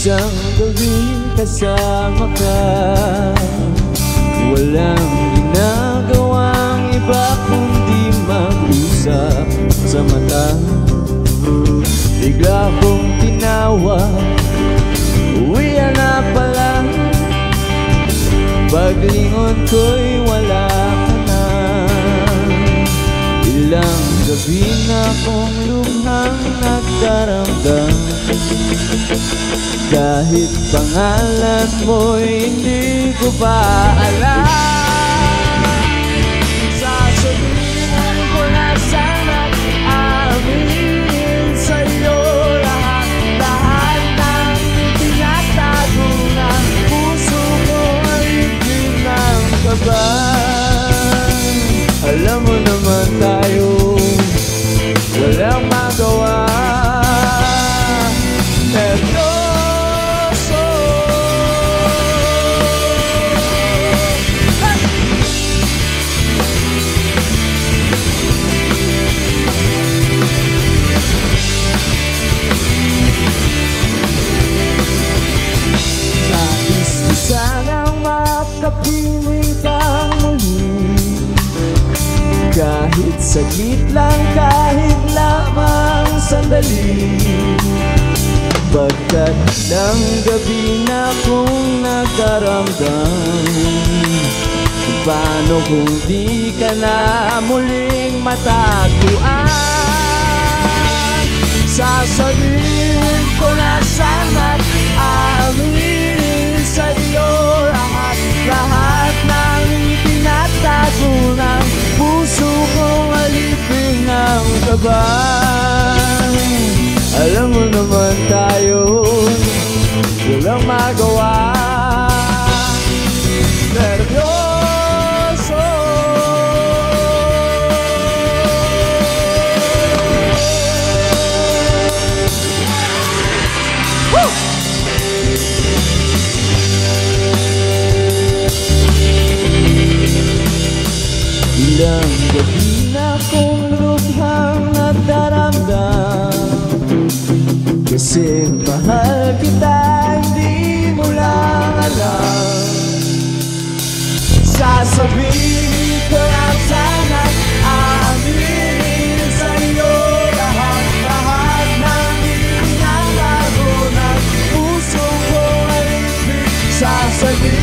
gagawin kasama ka. Walang ginagawang iba kundi mag-usap sa mata. Bigla kong tinawag, uwi na pala. Paglingon ko'y wala ka na. Ilang gabi na akong lumang nagdaramdam, kahit pangalan mo'y hindi ko pa alam. Alam mo naman tayo, walang magawa. Neryoso. Hey! Nais ko sanang makapiling kang muli, kahit saglit lang, kahit lamang sandali. Pagkat ng gabi na kung nagdaramdam, paano kung di ka na muling matagpuan? Sasabihin ko na sana't aaminin sa'yo lahat, lahat ng itinatago ng puso kong alipin ng kabay. Alam mo naman tayo, walang magawa. Neryoso. Woo! Ilang gabi na kong lukhang nagdaramdam, kasi mahal kita, hindi mo lang alam. Sasabihin ko lang sana't aaminin sa'yo lahat, lahat ng itinatago ng puso ko ay sasabihin.